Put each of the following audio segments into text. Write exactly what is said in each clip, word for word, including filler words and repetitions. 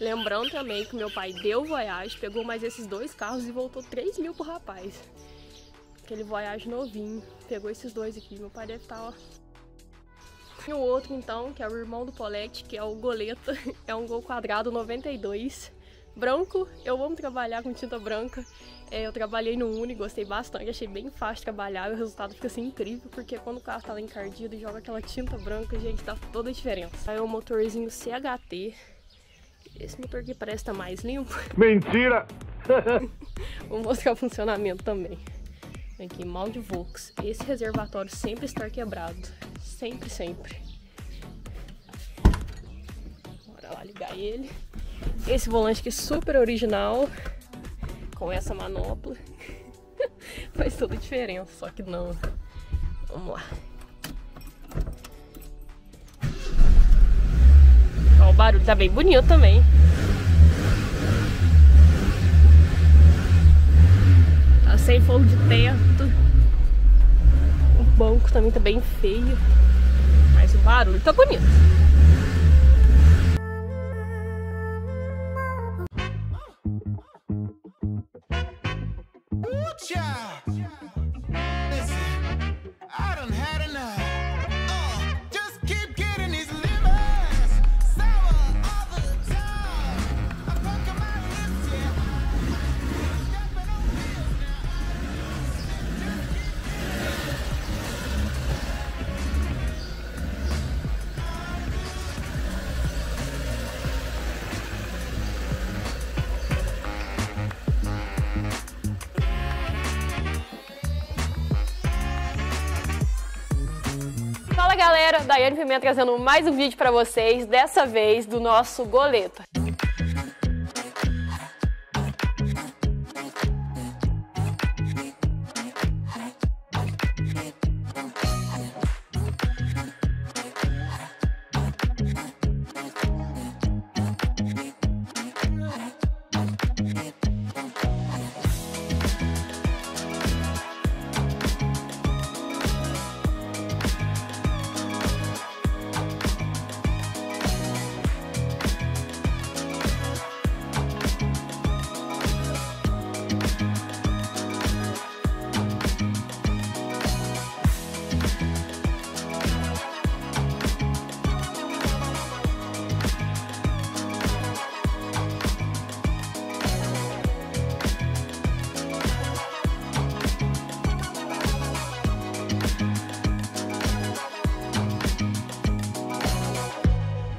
Lembrando também que meu pai deu Voyage, pegou mais esses dois carros e voltou três mil pro rapaz. Aquele Voyage novinho. Pegou esses dois aqui. Meu pai deve estar, ó. E o outro, então, que é o irmão do Poletti, que é o Goleta. É um Gol quadrado noventa e dois. Branco. Eu amo trabalhar com tinta branca. É, eu trabalhei no Uno e gostei bastante. Achei bem fácil trabalhar e o resultado fica assim incrível. Porque quando o carro tá lá encardido e joga aquela tinta branca, gente, dá toda a diferença. Aí é o motorzinho C H T. Esse motor aqui parece estar tá mais limpo. Mentira! Vou mostrar o funcionamento também. Aqui, mal de Volks. Esse reservatório sempre está quebrado. Sempre, sempre. Bora lá ligar ele. Esse volante aqui super original. Com essa manopla. Faz toda a diferença, só que não. Vamos lá. Ó, o barulho tá bem bonito também. Sem fogo de teto. O banco também tá bem feio, mas o barulho tá bonito. Galera, Daiane Pimenta trazendo mais um vídeo para vocês, dessa vez do nosso Goleta.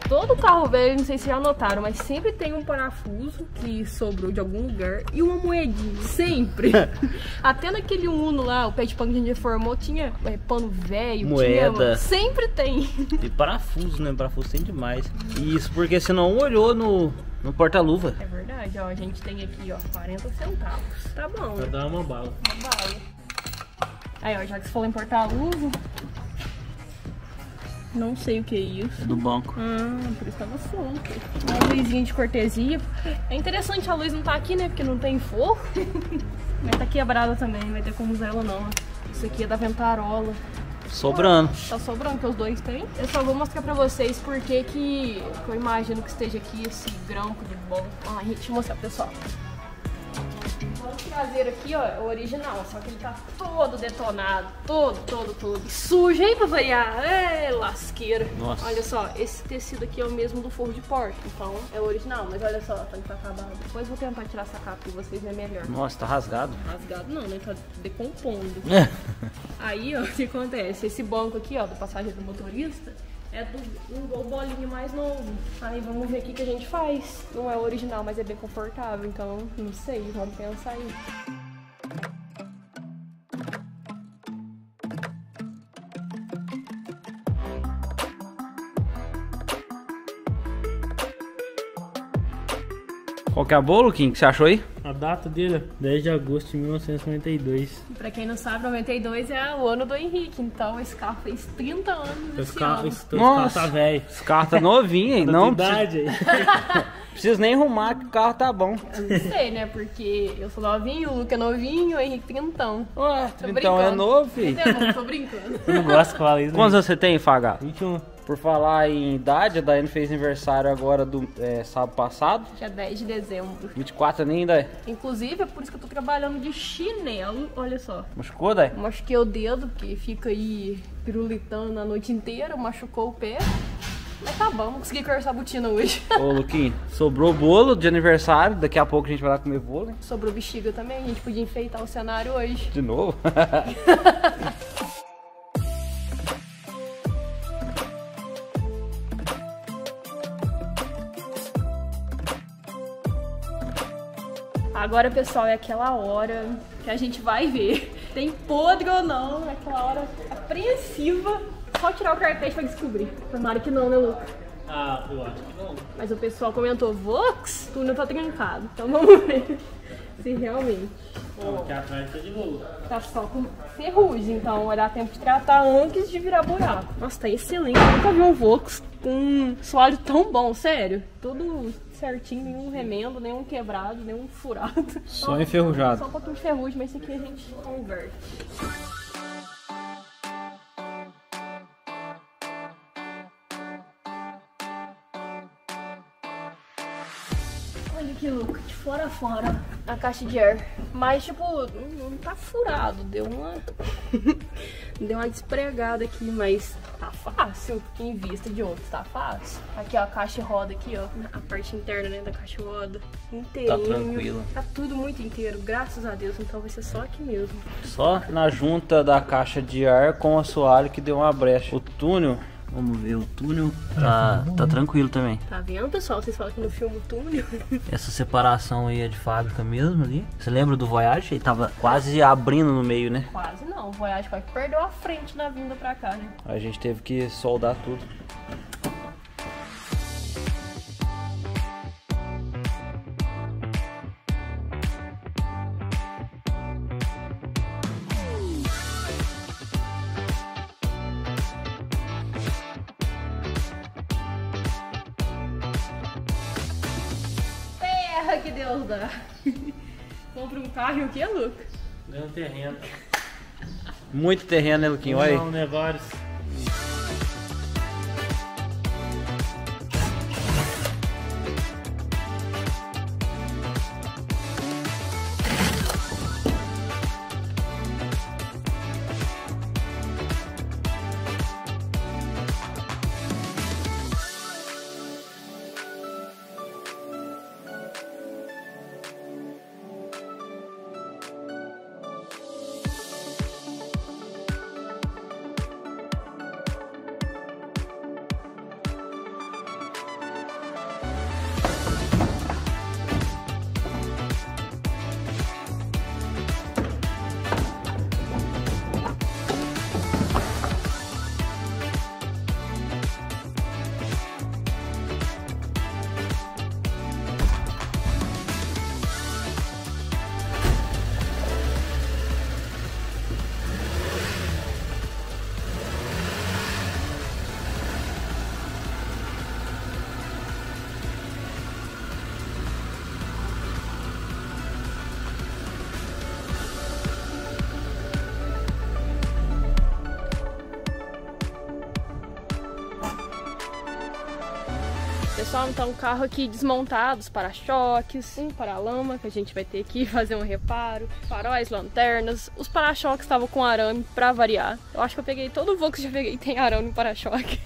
Todo carro velho, não sei se já notaram, mas sempre tem um parafuso que sobrou de algum lugar e uma moedinha, sempre. Até naquele Uno lá, o pé de pano que a gente reformou, tinha é, pano velho, moeda. Tinha, sempre tem. E parafuso, né? Parafuso tem demais. Isso, porque você não olhou no, no porta-luva. É verdade, ó, a gente tem aqui, ó, quarenta centavos. Tá bom. Vai dar uma bala. Uma bala. Aí, ó, já que você falou em porta-luva... Não sei o que é isso. É do banco. Ah, por isso tava solto. Uma luzinha de cortesia. É interessante, a luz não tá aqui, né? Porque não tem forro. Mas tá quebrada também, não vai ter como usar ela não. Isso aqui é da ventarola. Sobrando. Pô, tá sobrando, que os dois tem. Eu só vou mostrar pra vocês porque que eu imagino que esteja aqui esse grampo de bom. Ah, deixa eu mostrar pro pessoal. O traseiro aqui, ó, é o original, só que ele tá todo detonado, todo, todo, todo. Sujo, hein, pra variar? É, lasqueira. Nossa. Olha só, esse tecido aqui é o mesmo do forro de porta, então é o original, mas olha só, tá acabado. Depois vou tentar tirar essa capa pra vocês, é melhor. Nossa, tá rasgado. Rasgado não, né? Tá decompondo. É. Aí, ó, o que acontece? Esse banco aqui, ó, do passageiro do motorista, é do um bolinho mais novo. Aí vamos ver o que que a gente faz. Não é o original, mas é bem confortável. Então, não sei, vamos pensar aí. Qual que é a boa, Luquim, que você achou aí? A data dele é dez de agosto de mil novecentos e noventa e dois. E pra quem não sabe, noventa e dois é o ano do Henrique, então esse carro fez trinta anos esse ano. Esse carro tá velho. Esse carro tá novinho, hein? Não precisa... precisa nem arrumar que o carro tá bom. Eu não sei, né? Porque eu sou novinho, o Luca é novinho, o Henrique trintão. Ué, trintão é novo, filho. Tô brincando. Eu não gosto que fala isso. Quantos você tem, Faga? vinte e um. Por falar em idade, a Daiane fez aniversário agora do é, sábado passado. Dia dez de dezembro. vinte e quatro nem ainda é. Inclusive, é por isso que eu tô trabalhando de chinelo, olha só. Machucou, Daiane? Machuquei o dedo, que fica aí pirulitando a noite inteira, machucou o pé. Mas tá bom, não consegui cortar a botina hoje. Ô, Luquim, sobrou bolo de aniversário, daqui a pouco a gente vai lá comer bolo, hein? Sobrou bexiga também, a gente podia enfeitar o cenário hoje. De novo? Agora, pessoal, é aquela hora que a gente vai ver tem podre ou não, é aquela hora apreensiva. Só tirar o carpete pra descobrir. Tomara que não, né, Lucas? Ah, eu acho que não. Mas o pessoal comentou, Vox, tu não tá trancado. Então vamos ver se realmente... Ó, aqui atrás tá de novo. Tá só com ferrugem, então vai dar tempo de tratar antes de virar buraco. Nossa, tá excelente. Eu nunca vi um Vox com um assoalho tão bom, sério. Tudo certinho, nenhum remendo, nenhum quebrado, nenhum furado. Só então, enferrujado. Só um pouquinho de ferrugem, mas isso aqui a gente converte. Olha que louco, de fora a fora a caixa de ar. Mas, tipo, não, não tá furado. Deu uma... Deu uma despregada aqui, mas tá fácil. Em vista de outros, tá fácil. Aqui, ó, a caixa roda aqui, ó. A parte interna, né, da caixa roda. Inteirinho. Tá tranquilo. Tá tudo muito inteiro, graças a Deus. Então vai ser só aqui mesmo. Só na junta da caixa de ar com o assoalho que deu uma brecha. O túnel... Vamos ver, o túnel tá, tá tranquilo também. Tá vendo, pessoal? Vocês falam que no filme o túnel. Essa separação aí é de fábrica mesmo ali. Você lembra do Voyage? Ele tava quase abrindo no meio, né? Quase não, o Voyage quase perdeu a frente na vinda pra cá, né? A gente teve que soldar tudo. Que Deus dá. Compra um carro e o que, Lucas? Ganha um terreno. Muito terreno, né, Luquinho? Olha aí. Não, né, vários. Pessoal, então o carro aqui desmontado, os para-choques, um para-lama que a gente vai ter que fazer um reparo, faróis, lanternas. Os para-choques estavam com arame pra variar. Eu acho que eu peguei todo o voo que eu já peguei tem arame no para-choque.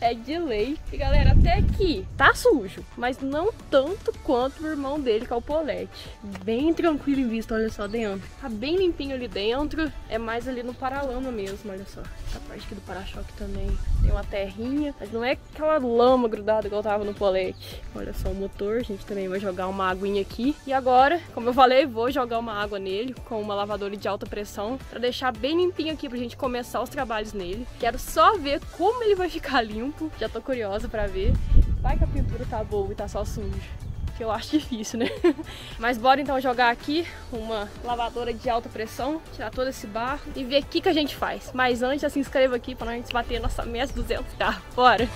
É de lei. E galera, até aqui tá sujo, mas não tanto quanto o irmão dele, que é o Poletti. Bem tranquilo em vista, olha só dentro. Tá bem limpinho ali dentro, é mais ali no para-lama mesmo, olha só. Essa parte aqui do para-choque também tem uma terrinha, mas não é aquela lama grudada igual tava no Poletti. Olha só o motor, a gente também vai jogar uma aguinha aqui. E agora, como eu falei, vou jogar uma água nele com uma lavadora de alta pressão pra deixar bem limpinho aqui pra gente começar os trabalhos nele. Quero só ver como ele vai ficar limpo. Já tô curiosa pra ver. Vai que a pintura tá boa e tá só sujo, que eu acho difícil, né? Mas bora então jogar aqui uma lavadora de alta pressão, tirar todo esse barro e ver o que que a gente faz. Mas antes, já se inscreva aqui pra nós bater nossa meta duzentos, tá? Bora!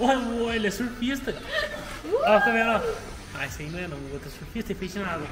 Olha, ele é surfista. Ó, tá vendo, ó. Ah, isso aí não é não, o outro é surfista e fez nada.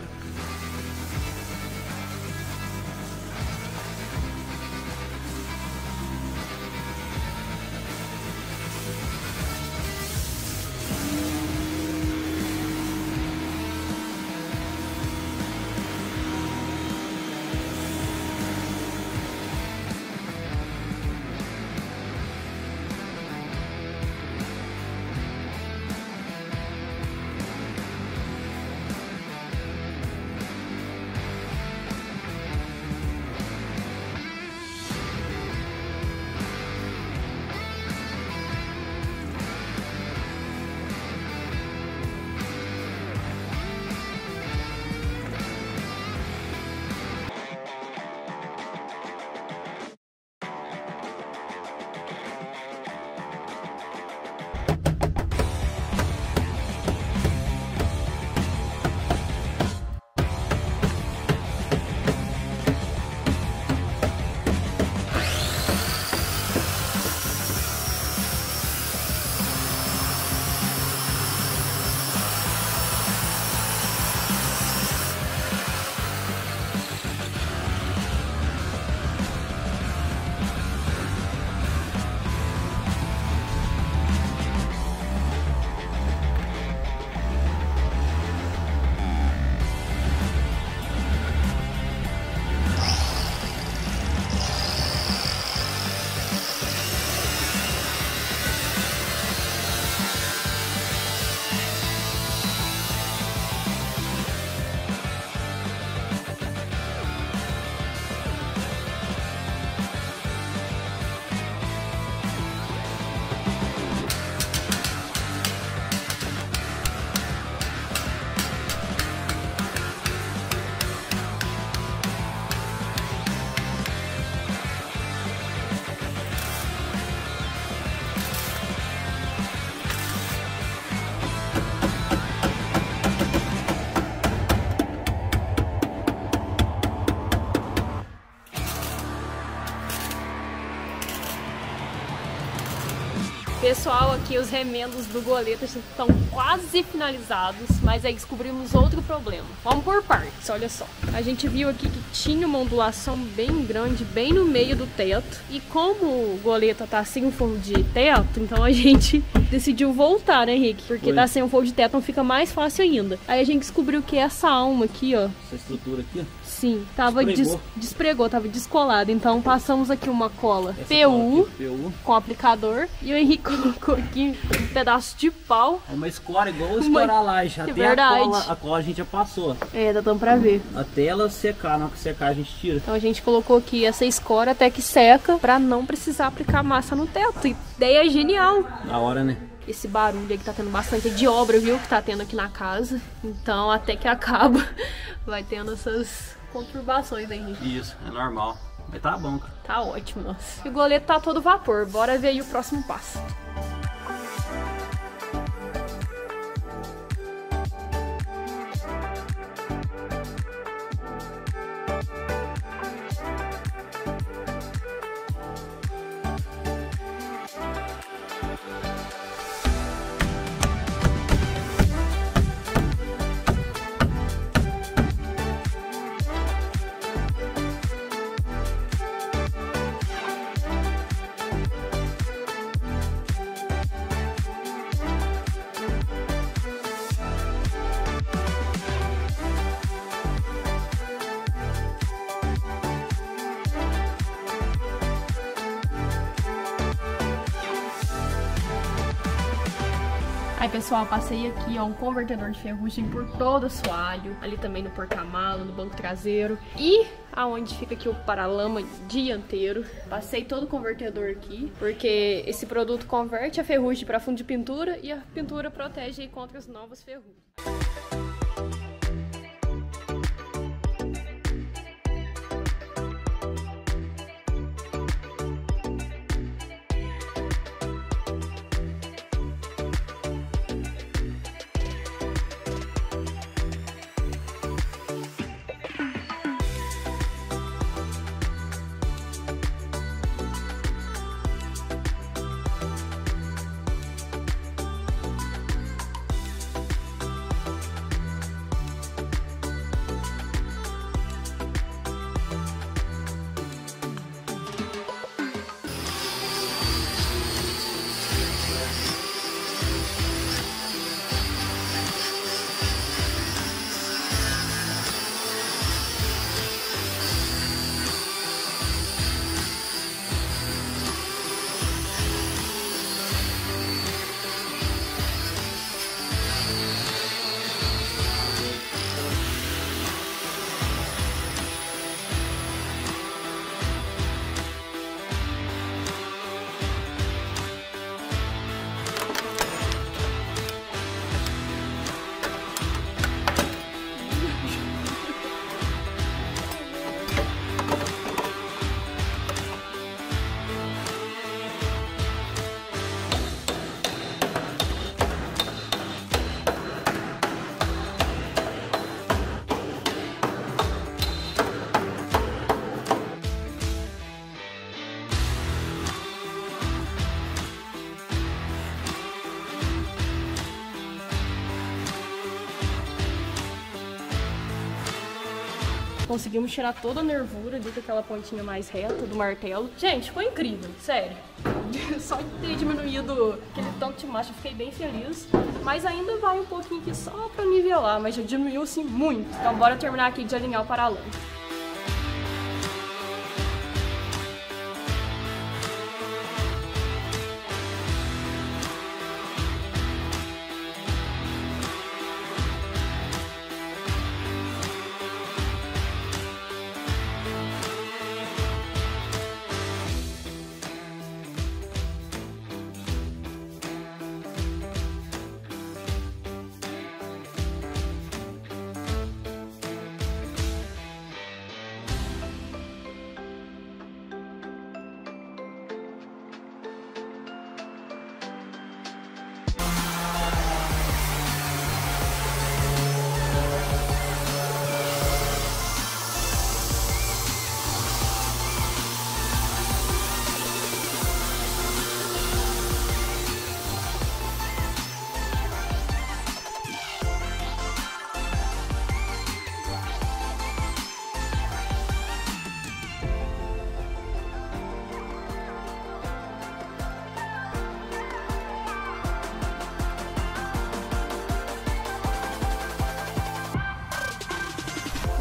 Pessoal, aqui os remendos do Goleta estão quase finalizados, mas aí descobrimos outro problema. Vamos por partes, olha só. A gente viu aqui que tinha uma ondulação bem grande, bem no meio do teto. E como o Goleta tá sem um forro de teto, então a gente decidiu voltar, né, Henrique? Porque Oi. tá sem um forro de teto, então fica mais fácil ainda. Aí a gente descobriu que essa alma aqui, ó. Essa estrutura aqui, ó. Sim, tava despregou. Des, despregou, tava descolado. Então passamos aqui uma cola P U, cola aqui, P U com aplicador. E o Henrique colocou aqui um pedaço de pau. É uma escora, igual escorar a laje. Até verdade. A, cola, a cola a gente já passou. É, dá tão pra ver. Até ela secar, não que secar a gente tira. Então a gente colocou aqui essa escora até que seca, pra não precisar aplicar massa no teto. Ideia genial. Da hora, né? Esse barulho aí que tá tendo bastante de obra, viu? Que tá tendo aqui na casa. Então até que acaba vai tendo essas conturbações, hein, Henrique? Isso, é normal. Mas tá bom, cara. Tá ótimo, nossa. E o Goleta tá todo vapor. Bora ver aí o próximo passo. Aí, pessoal, passei aqui, ó, um convertedor de ferrugem por todo o assoalho, ali também no porta-mala, no banco traseiro e aonde fica aqui o paralama dianteiro. Passei todo o convertedor aqui, porque esse produto converte a ferrugem para fundo de pintura e a pintura protege aí contra as novas ferrugens. Conseguimos tirar toda a nervura ali daquela pontinha mais reta do martelo. Gente, foi incrível, sério. Só de ter diminuído aquele tanto de marcha, fiquei bem feliz. Mas ainda vai um pouquinho aqui só pra nivelar, mas já diminuiu sim muito. Então bora terminar aqui de alinhar o paralama.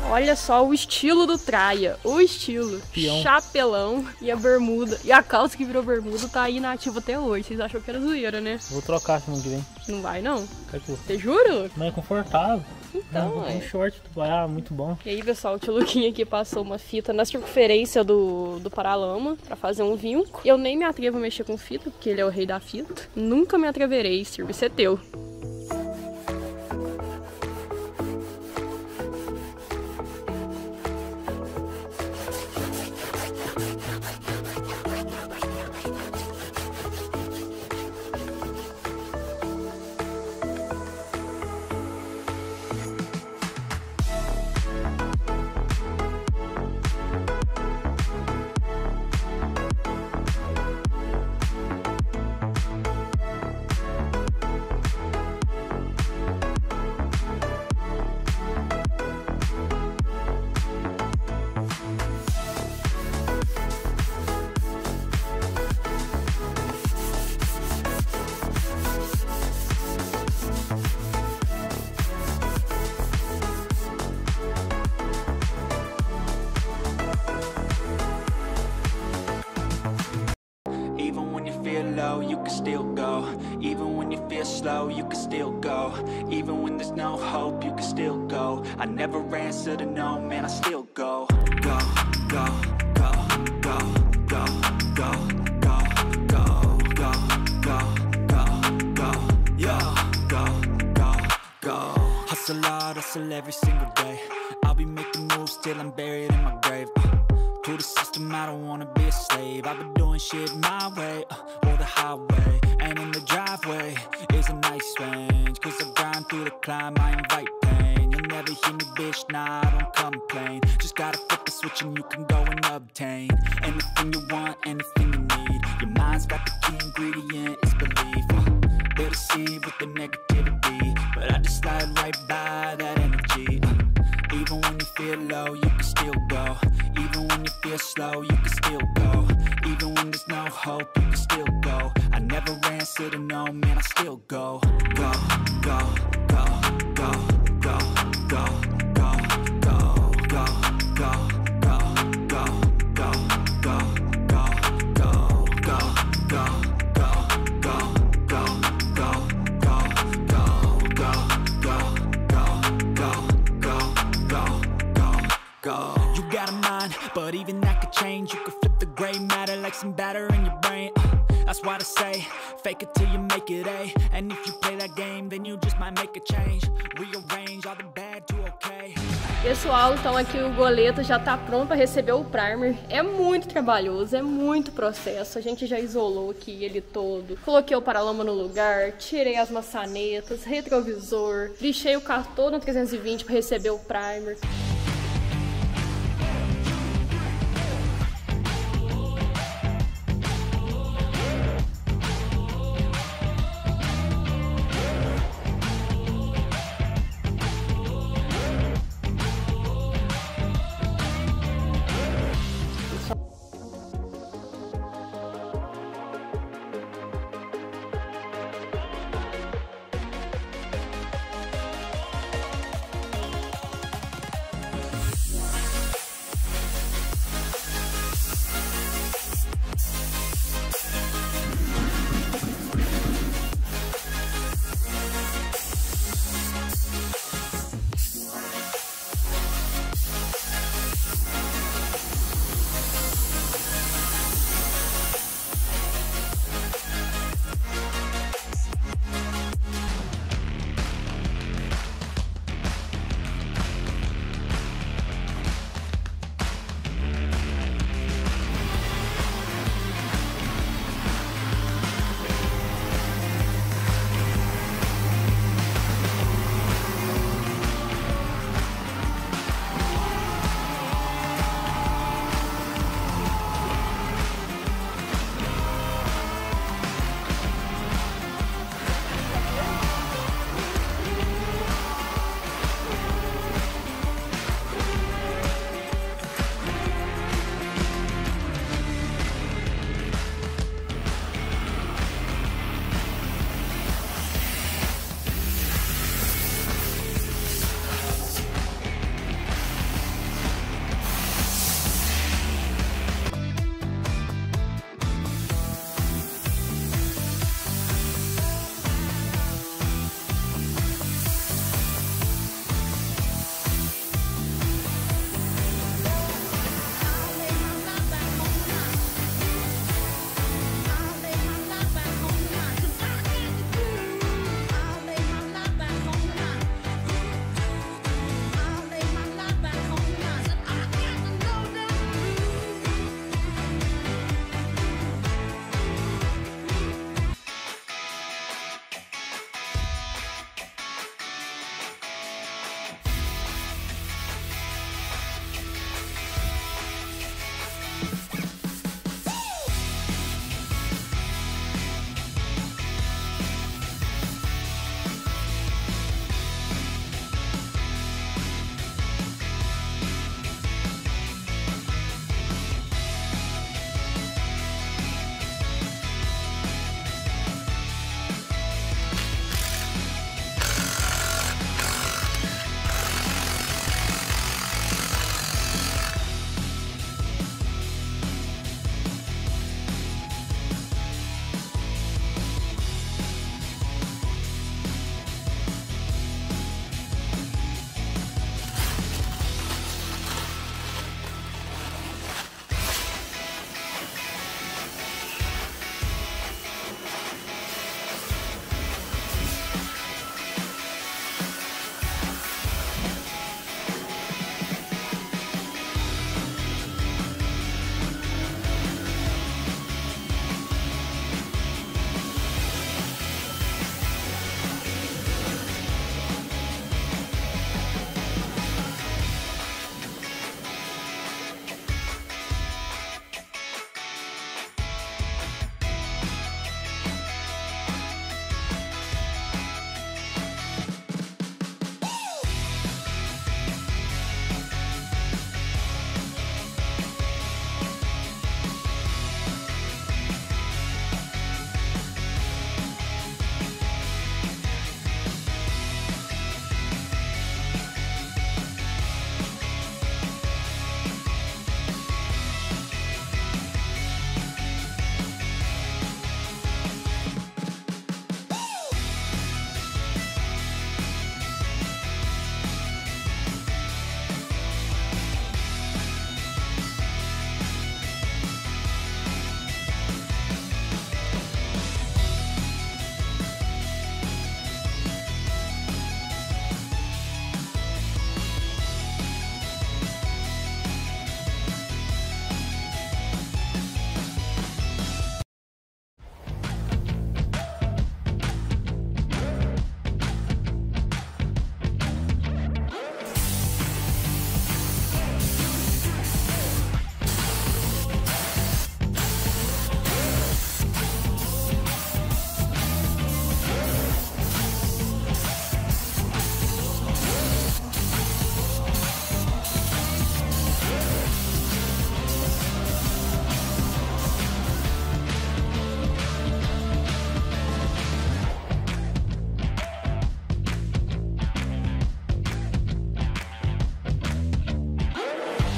Olha só o estilo do traia, o estilo, Pião. Chapelão e a bermuda, e a calça que virou bermuda tá aí inativa até hoje, vocês acham que era zoeira, né? Vou trocar semana que vem. Não vai não? Você jura? Não é confortável. Então, é. Um short do Pará, muito bom. E aí, pessoal, o tio Luquinha aqui passou uma fita na circunferência do, do paralama pra fazer um vinco. Eu nem me atrevo a mexer com fita, porque ele é o rei da fita. Nunca me atreverei, Silvio, isso é teu. Even when there's no hope, you can still go. I never answer to no man, I still go. Go, go, go, go, go, go, go, go, go, go, go, go, yo, go, go, go. Hustle hard, hustle every single day. I'll be making moves till I'm buried in my grave. To the system, I don't wanna be a slave. I've been doing shit my way, uh, or the highway. And in the driveway is a nice range. Cause I grind through the climb, I invite pain. You'll never hear me, bitch, nah, I don't complain. Just gotta flip the switch and you can go and obtain anything you want, anything you need. Your mind's got the key ingredient, it's belief. uh, They'll deceive with the negativity, but I just slide right by that energy. uh, Even when you feel low, you can still go. Even when you feel slow, you can still go. Even when there's no hope, you can still go. I never answer to no man, I still go. Go, go, go, go, go, go, go, go, go, go, go, go, go, go, go, go, go, go, go, go, go, go, go, go, go, go. Go, go, go. You got a mind, but even that could change. You could flip the gray matter like some batter in your brain. uh, That's why they say, fake it till you make it, eh? And if you play that game, then you just might make a change. Rearrange all the bad to okay. Pessoal, então aqui o Goleta já tá pronto para receber o primer. É muito trabalhoso, é muito processo. A gente já isolou aqui ele todo. Coloquei o paralama no lugar, tirei as maçanetas, retrovisor. Lixei o carro todo no trezentos e vinte para receber o primer.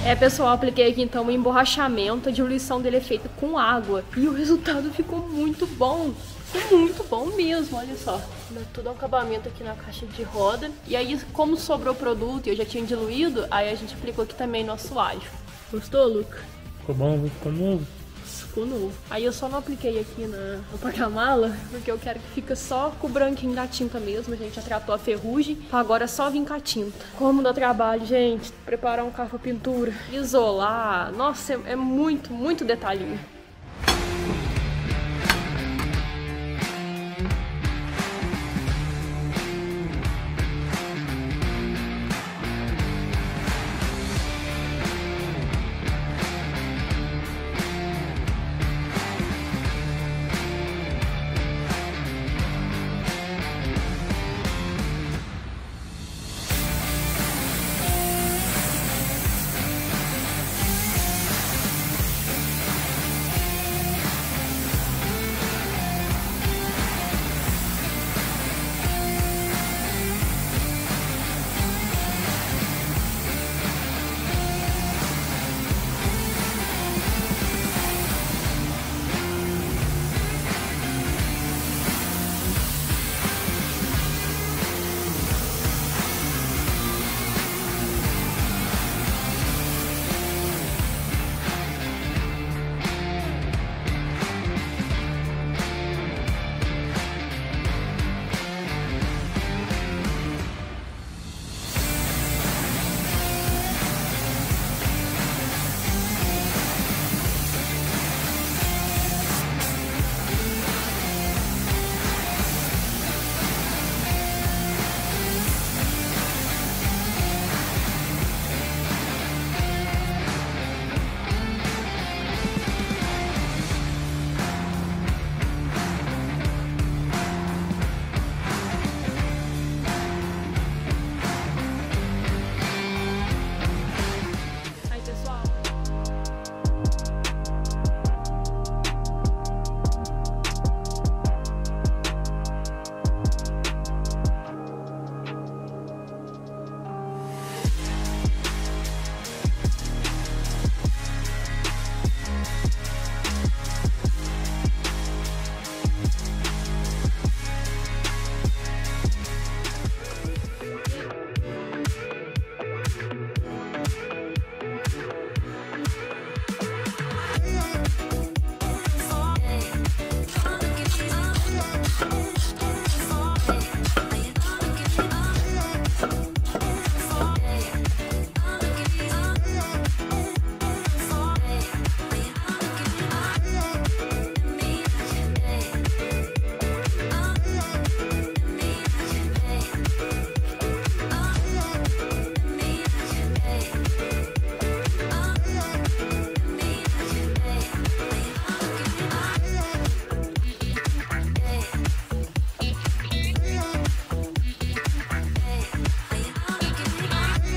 É, pessoal, apliquei aqui então o emborrachamento. A diluição dele é feita com água e o resultado ficou muito bom. Muito bom mesmo, olha só. Tudo um acabamento aqui na caixa de roda. E aí, como sobrou produto e eu já tinha diluído, aí a gente aplicou aqui também no assoalho. Gostou, Luca? Ficou bom, ficou novo. Ficou novo. Aí eu só não apliquei aqui na, no porta-mala, porque eu quero que fica só com o branquinho da tinta mesmo. A gente já tratou a ferrugem, agora é só vir com a tinta. Como dá trabalho, gente, preparar um carro pra pintura, isolar. Nossa, é, é muito, muito detalhinho.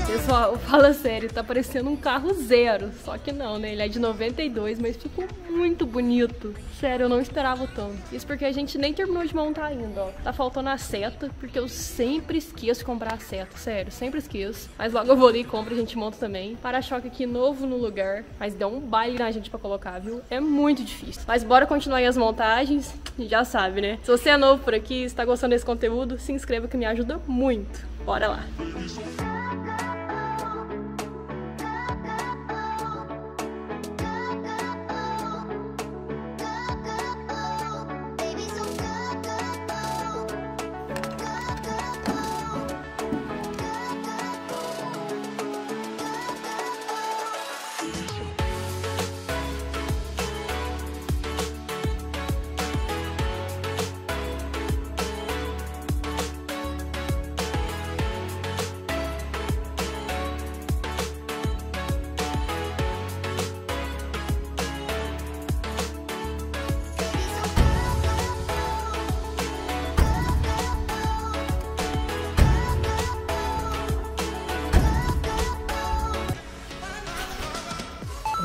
Pessoal, fala sério, tá parecendo um carro zero, só que não, né? Ele é de noventa e dois, mas ficou muito bonito. Sério, eu não esperava tanto. Isso porque a gente nem terminou de montar ainda, ó. Tá faltando a seta, porque eu sempre esqueço de comprar a seta, sério, sempre esqueço. Mas logo eu vou ali e compro e a gente monta também. Para-choque aqui novo no lugar, mas deu um baile na gente pra colocar, viu? É muito difícil. Mas bora continuar aí as montagens, já sabe, né? Se você é novo por aqui, se tá gostando desse conteúdo, se inscreva que me ajuda muito. Bora lá!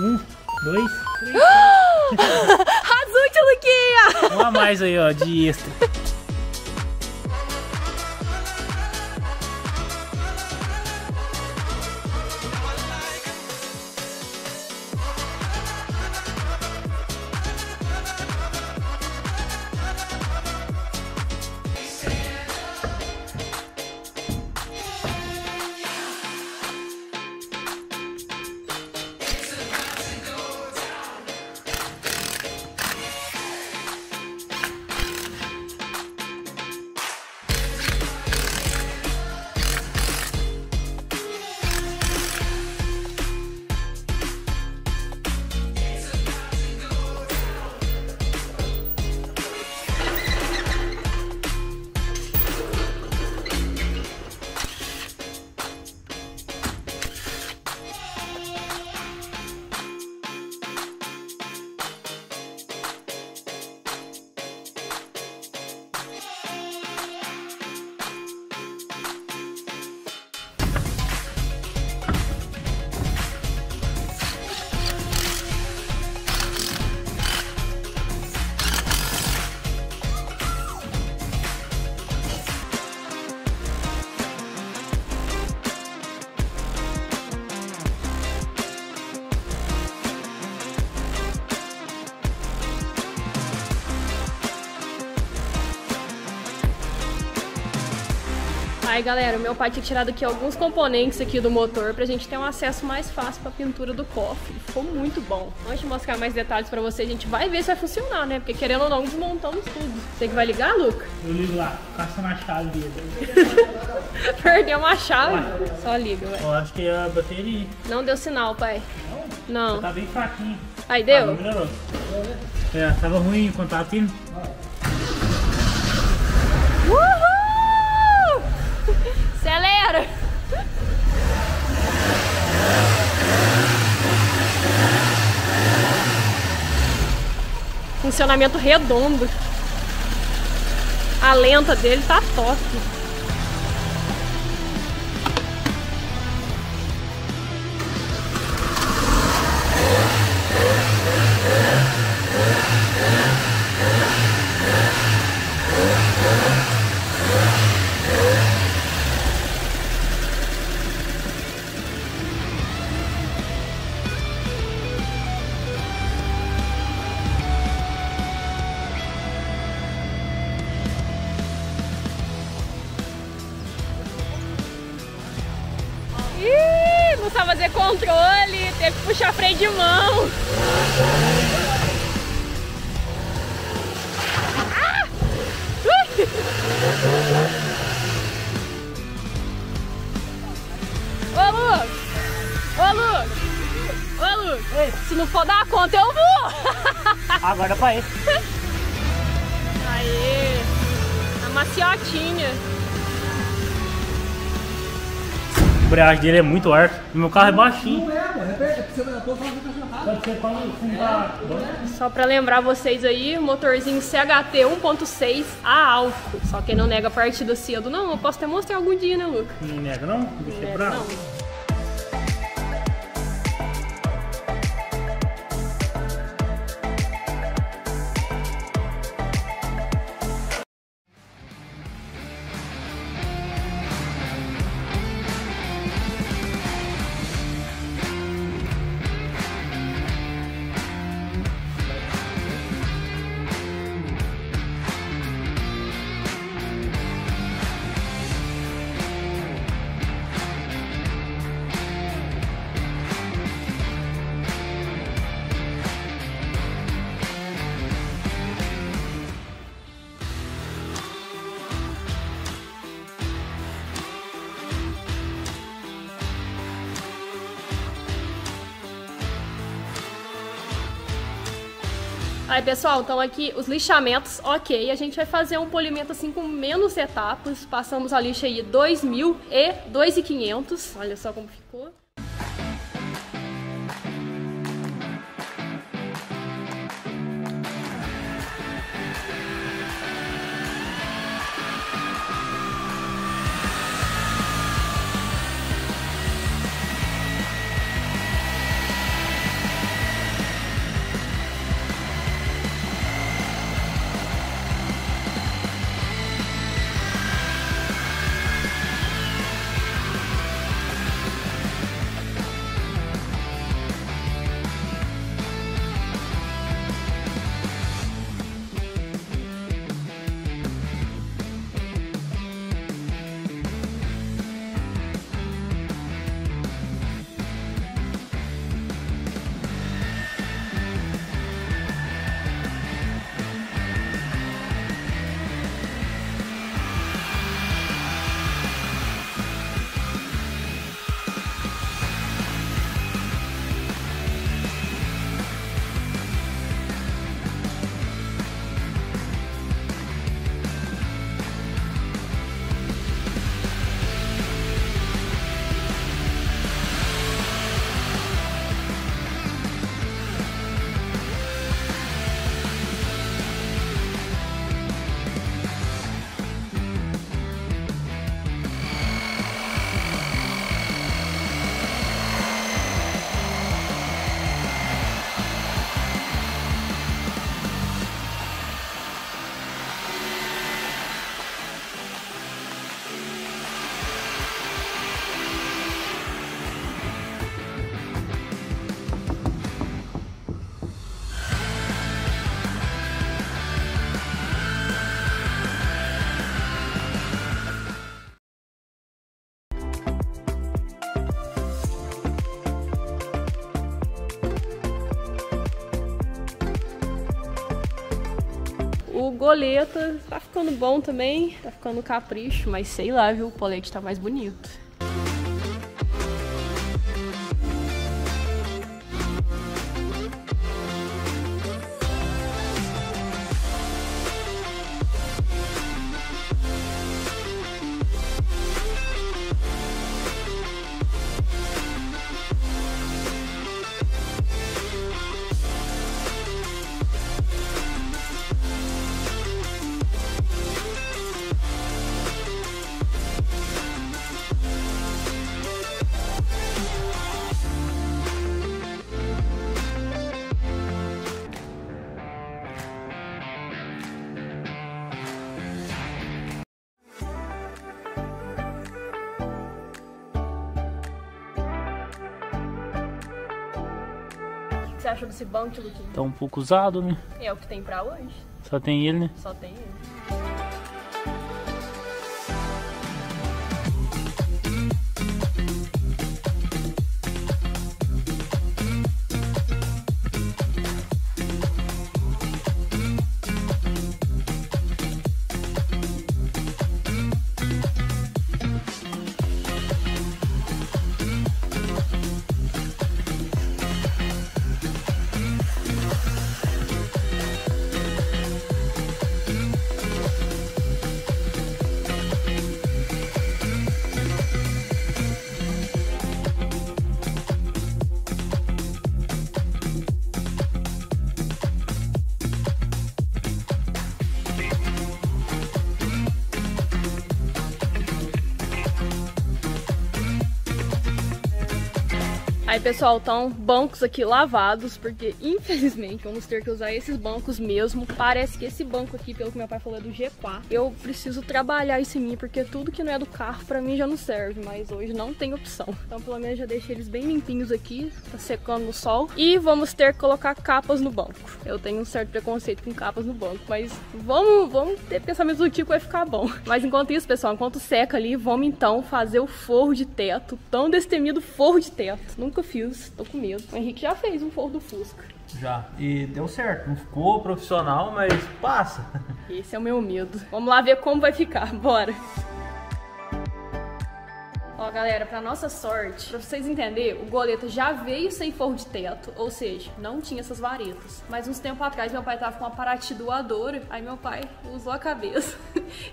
Um, dois, três. Azul, tia Luquinha! Um a mais aí, ó, de extra. Aí galera, o meu pai tinha tirado aqui alguns componentes aqui do motor pra gente ter um acesso mais fácil pra pintura do cofre. Ficou muito bom. Antes de mostrar mais detalhes pra vocês, a gente vai ver se vai funcionar, né? Porque querendo ou não, desmontamos tudo. Você que vai ligar, Luca? Eu ligo lá, passa na chave dele. Perdeu uma chave? Ué. Só liga, velho. Eu acho que é a bateria. Não deu sinal, pai. Não? Não. Tá bem fraquinho. Aí deu? Ah, é, tava ruim o contato. Uhul! Acelera! Funcionamento redondo. A lenta dele tá top. Fazer controle, teve que puxar freio de mão. Ah! Ô Lucas! Ô Lucas! Ô Lucas! Se não for dar conta, eu vou! Agora pra ele. Aê! A maciotinha. A embreagem dele é muito ar. Meu carro é baixinho. Não é, mano. Repete, porque você vai na porta e vai ficar sentado. Só pra lembrar vocês aí, motorzinho C H T um ponto seis a álcool. Só quem não nega a partida cedo, não. Eu posso até mostrar algum dia, né, Luca? Não nega, não? Deixa eu quebrar. Aí pessoal, então aqui os lixamentos, ok, a gente vai fazer um polimento assim com menos etapas, passamos a lixa aí dois mil e dois mil e quinhentos, olha só como ficou. O Goleta tá ficando bom também, tá ficando capricho, mas sei lá, viu? O Poletti tá mais bonito. O que você acha desse banco, Luquim? Tá um pouco usado, né? É o que tem pra hoje. Só tem ele, né? Só tem ele. Aí, pessoal, estão bancos aqui lavados, porque infelizmente vamos ter que usar esses bancos mesmo. Parece que esse banco aqui, pelo que meu pai falou, é do Gepa. Eu preciso trabalhar isso em mim, porque tudo que não é do carro pra mim já não serve, mas hoje não tem opção. Então pelo menos já deixei eles bem limpinhos aqui, tá secando no sol. E vamos ter que colocar capas no banco. Eu tenho um certo preconceito com capas no banco, mas vamos, vamos ter pensamentos do tipo, vai ficar bom. Mas enquanto isso, pessoal, enquanto seca ali, vamos então fazer o forro de teto, tão destemido forro de teto. Nunca fiz, tô com medo. O Henrique já fez um forro do Fusca. Já, e deu certo. Não ficou profissional, mas passa. Esse é o meu medo. Vamos lá ver como vai ficar, bora. Ó, galera, pra nossa sorte, pra vocês entenderem, o Goleta já veio sem forro de teto, ou seja, não tinha essas varetas. Mas uns tempos atrás, meu pai tava com uma Parati doadora, aí meu pai usou a cabeça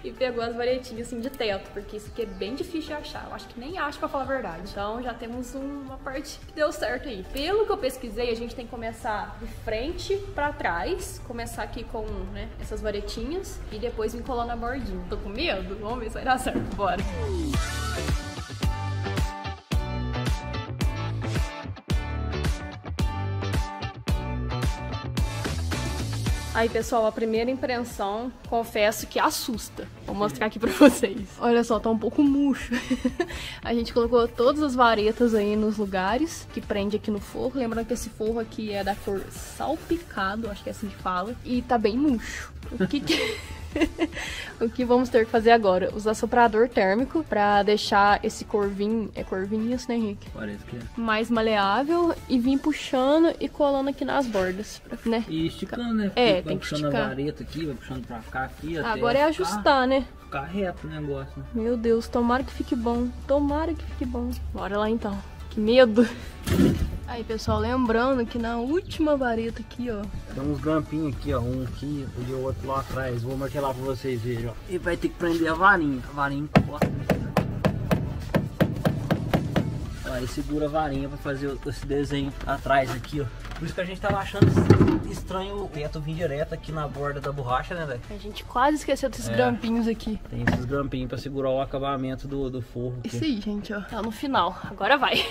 e pegou as varetinhas assim de teto, porque isso aqui é bem difícil de achar, eu acho que nem acho pra falar a verdade. Então já temos uma parte que deu certo aí. Pelo que eu pesquisei, a gente tem que começar de frente pra trás, começar aqui com, né, essas varetinhas e depois vir colando a bordinha. Tô com medo? Vamos ver se vai dar certo, bora! Aí, pessoal, a primeira impressão, confesso que assusta. Vou mostrar aqui pra vocês. Olha só, tá um pouco murcho. A gente colocou todas as varetas aí nos lugares, que prende aqui no forro. Lembrando que esse forro aqui é da cor salpicado, acho que é assim que fala. E tá bem murcho. O que que... O que vamos ter que fazer agora? Usar soprador térmico pra deixar esse corvinho, é corvinho isso, né, Henrique? Parece que é. Mais maleável e vir puxando e colando aqui nas bordas, né? E esticando, né? Porque é, vai tem puxando que esticar. A vareta aqui, vai puxando pra cá, aqui, até agora é ajustar, né? Ficar reto o negócio, né? Meu Deus, tomara que fique bom, tomara que fique bom. Bora lá então, que medo! Aí, pessoal, lembrando que na última vareta aqui, ó, tem uns grampinhos aqui, ó, um aqui e o outro lá atrás. Vou martelar pra vocês verem, ó. E vai ter que prender a varinha. A varinha corta. Aí segura a varinha pra fazer esse desenho atrás aqui, ó. Por isso que a gente tava achando estranho o teto vir direto aqui na borda da borracha, né, velho? A gente quase esqueceu desses é. grampinhos aqui. Tem esses grampinhos pra segurar o acabamento do, do forro. Isso aí, gente, ó. Tá no final. Agora vai.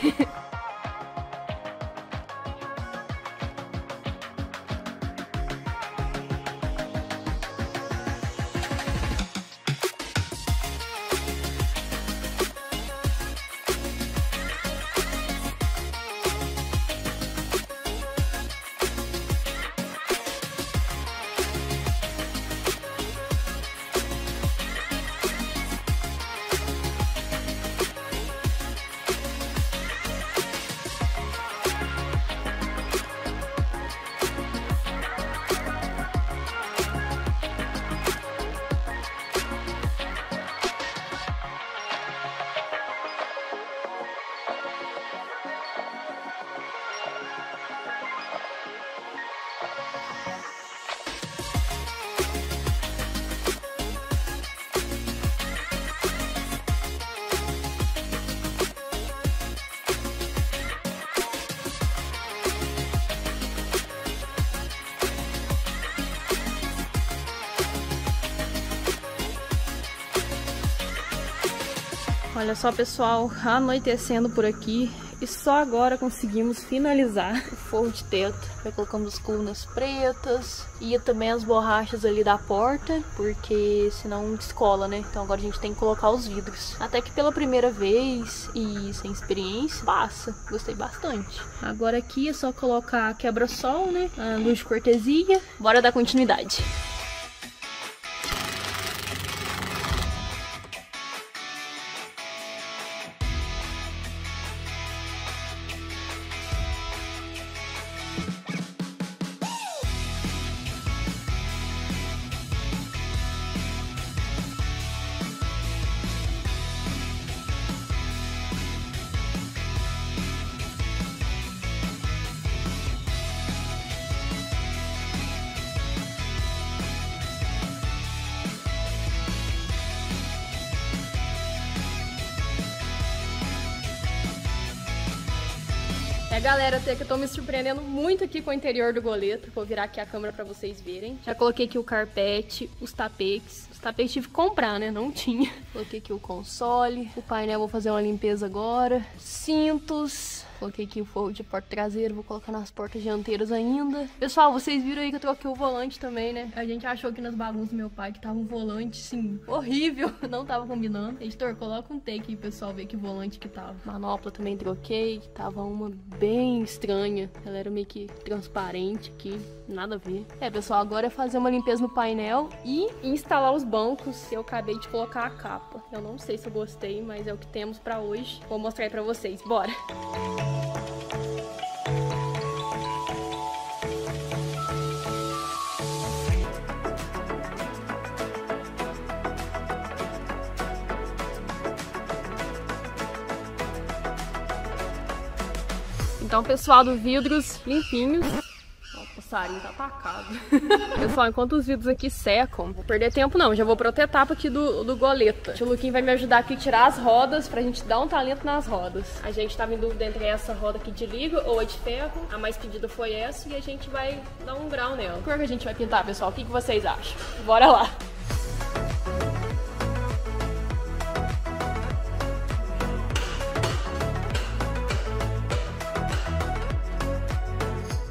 Olha só, pessoal, anoitecendo por aqui e só agora conseguimos finalizar o forro de teto. Já colocamos colunas pretas e também as borrachas ali da porta, porque senão descola, né? Então agora a gente tem que colocar os vidros. Até que pela primeira vez e sem experiência, passa. Gostei bastante. Agora aqui é só colocar quebra-sol, né? A luz de cortesia. Bora dar continuidade. É, galera, até que eu tô me surpreendendo muito aqui com o interior do Goleta. Vou virar aqui a câmera pra vocês verem. Já coloquei aqui o carpete, os tapetes. Os tapetes tive que comprar, né? Não tinha. Coloquei aqui o console. O painel vou fazer uma limpeza agora. Cintos. Coloquei aqui o forro de porta traseira. Vou colocar nas portas dianteiras ainda. Pessoal, vocês viram aí que eu troquei o volante também, né? A gente achou aqui nas bagunças do meu pai que tava um volante, sim, horrível. Não tava combinando. Editor, coloca um take aí, pessoal, ver que volante que tava. Manopla também troquei. Tava uma bem estranha. Ela era meio que transparente aqui, nada a ver. É, pessoal, agora é fazer uma limpeza no painel e instalar os bancos. Eu acabei de colocar a capa. Eu não sei se eu gostei, mas é o que temos pra hoje. Vou mostrar aí pra vocês, bora! Então, pessoal, dos vidros limpinhos. O passarinho tá atacado. Pessoal, enquanto os vidros aqui secam, não vou perder tempo não, já vou pra outra etapa aqui do, do Goleta. O Luquim vai me ajudar aqui a tirar as rodas, pra gente dar um talento nas rodas. A gente tava em dúvida entre essa roda aqui de liga ou a de ferro. A mais pedida foi essa e a gente vai dar um grau nela. Que cor que a gente vai pintar, pessoal? O que, que vocês acham? Bora lá!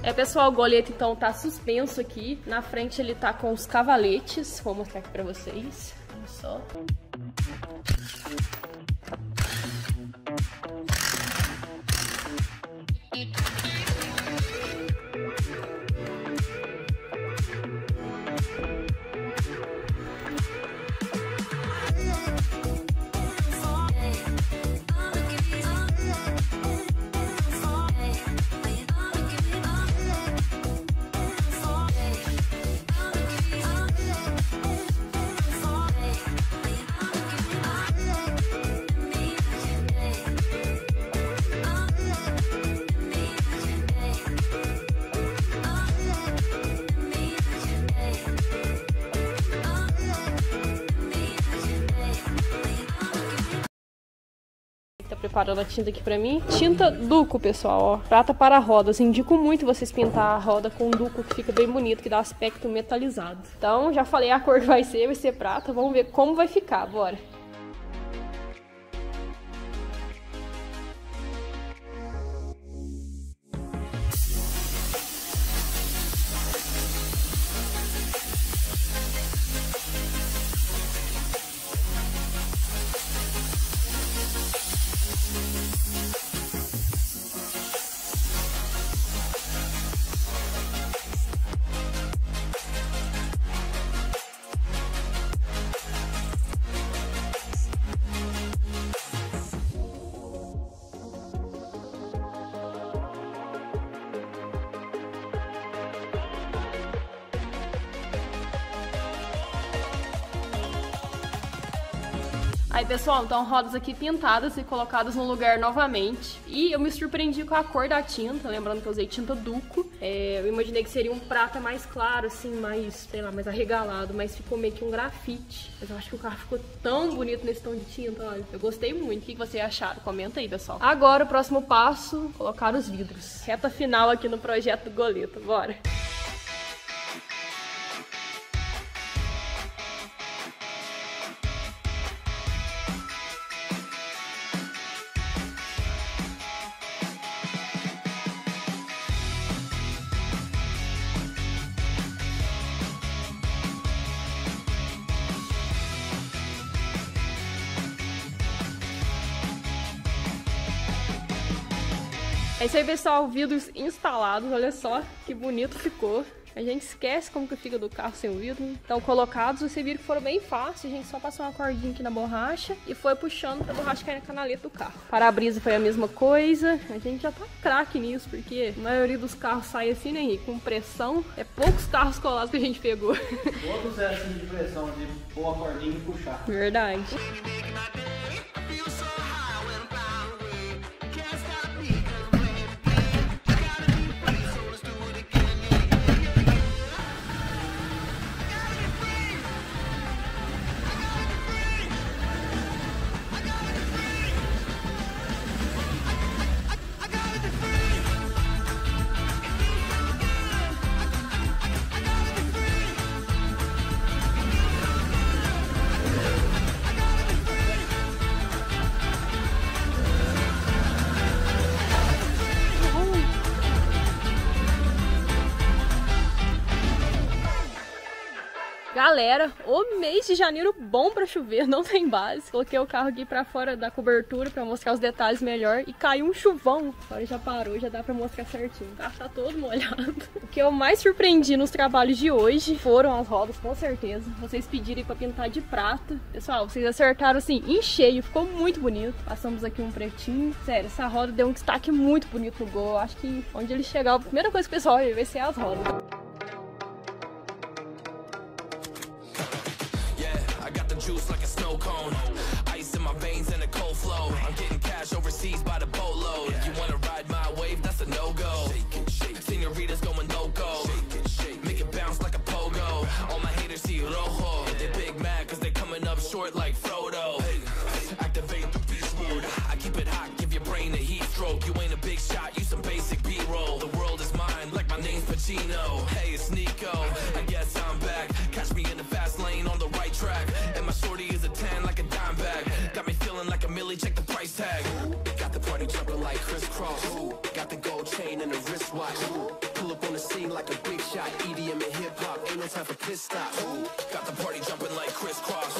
É, pessoal, o Goleta então tá suspenso aqui. Na frente ele tá com os cavaletes. Vou mostrar aqui pra vocês. Olha só. Preparando a tinta aqui pra mim. Tinta Duco, pessoal, ó. Prata para rodas. Indico muito vocês pintar a roda com Duco, que fica bem bonito, que dá aspecto metalizado. Então, já falei a cor que vai ser, vai ser prata. Vamos ver como vai ficar, bora. Aí, pessoal, então rodas aqui pintadas e colocadas no lugar novamente. E eu me surpreendi com a cor da tinta, lembrando que eu usei tinta Duco. É, eu imaginei que seria um prata mais claro, assim, mais, sei lá, mais arregalado, mas ficou meio que um grafite. Mas eu acho que o carro ficou tão bonito nesse tom de tinta, olha. Eu gostei muito. O que vocês acharam? Comenta aí, pessoal. Agora, o próximo passo, colocar os vidros. Reta final aqui no projeto do Goleta, bora! É isso aí, pessoal, vidros instalados, olha só que bonito ficou. A gente esquece como que fica do carro sem o vidro. Então, colocados, vocês viram que foram bem fáceis. A gente só passou uma cordinha aqui na borracha e foi puxando pra borracha cair na canaleta do carro. Para-brisa foi a mesma coisa. A gente já tá craque nisso, porque a maioria dos carros sai assim, né, Henrique? Com pressão. É poucos carros colados que a gente pegou. Poucos é assim de pressão, de boa cordinha e puxar. Verdade. Galera, o mês de janeiro bom pra chover, não tem base. Coloquei o carro aqui pra fora da cobertura pra mostrar os detalhes melhor e caiu um chuvão. Agora já parou, já dá pra mostrar certinho. O carro tá todo molhado. O que eu mais surpreendi nos trabalhos de hoje foram as rodas, com certeza. Vocês pediram pra pintar de prata. Pessoal, vocês acertaram assim, em cheio, ficou muito bonito. Passamos aqui um pretinho. Sério, essa roda deu um destaque muito bonito no Gol. Acho que onde ele chegar, a primeira coisa que o pessoal vai ver é as rodas. Juice like a snow cone, ice in my veins and a cold flow. I'm getting cash overseas by the boatload. You wanna ride my wave? That's a no go. Senoritas going loco, make it bounce like a pogo. All my haters see rojo, they big mad cause they coming up short like Frodo. Activate the beast mode. I keep it hot, give your brain a heat stroke. You ain't a big shot, you some basic B-roll. The world is mine, like my name's Pacino. Hey, it's Nico. I guess I'm back. Catch me in the fast lane on the right track. Check the price tag. Got the party jumping like crisscross. Got the gold chain and the wristwatch. Pull up on the scene like a big shot. E D M and hip hop, ain't no time for piss stop. Got the party jumping like crisscross.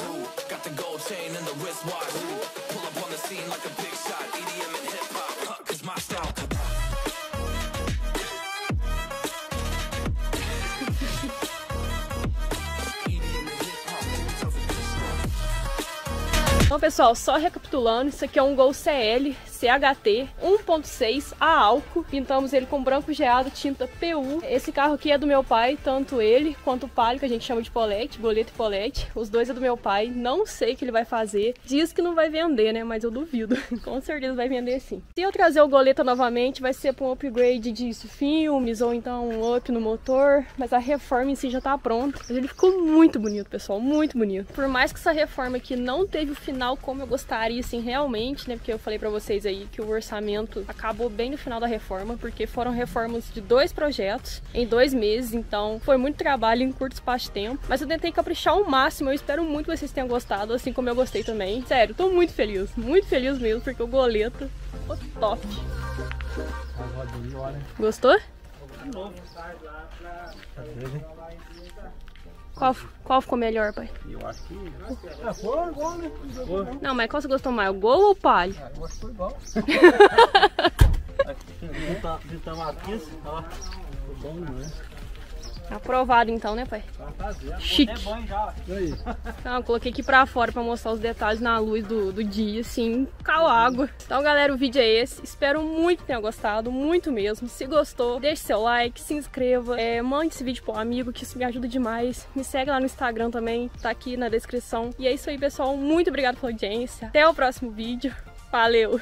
Got the gold chain and the wristwatch. Pull up on the scene like a big shot. E D M and hip hop, cause my style. Então, pessoal, só recapitulando, isso aqui é um Gol C L, C H T, um ponto seis a álcool. Pintamos ele com branco geado, tinta P U. Esse carro aqui é do meu pai, tanto ele quanto o Palio, que a gente chama de Poletti, Goleta e Poletti. Os dois é do meu pai, não sei o que ele vai fazer. Diz que não vai vender, né? Mas eu duvido. Com certeza vai vender sim. Se eu trazer o Goleta novamente, vai ser para um upgrade disso, filmes, ou então um up no motor. Mas a reforma em si já tá pronta. Mas ele ficou muito bonito, pessoal, muito bonito. Por mais que essa reforma aqui não teve o final como eu gostaria, assim, realmente, né? Porque eu falei pra vocês aí que o orçamento acabou bem no final da reforma, porque foram reformas de dois projetos em dois meses, então foi muito trabalho em curto espaço de tempo, mas eu tentei caprichar o máximo. Eu espero muito que vocês tenham gostado, assim como eu gostei também. Sério, tô muito feliz, muito feliz mesmo, porque o Goleta ficou top. Gostou? Qual, qual ficou melhor, pai? Eu acho que... Ah, foi igual, né? Não, mas qual você gostou mais? O Gol ou o Palio? Ah, eu acho que foi igual. Aprovado então, né, pai? Chique. Não, eu coloquei aqui pra fora pra mostrar os detalhes na luz do, do dia, assim, cal água. Então, galera, o vídeo é esse. Espero muito que tenha gostado, muito mesmo. Se gostou, deixe seu like, se inscreva, é, mande esse vídeo pro amigo, que isso me ajuda demais. Me segue lá no Instagram também, tá aqui na descrição. E é isso aí, pessoal. Muito obrigado pela audiência. Até o próximo vídeo. Valeu!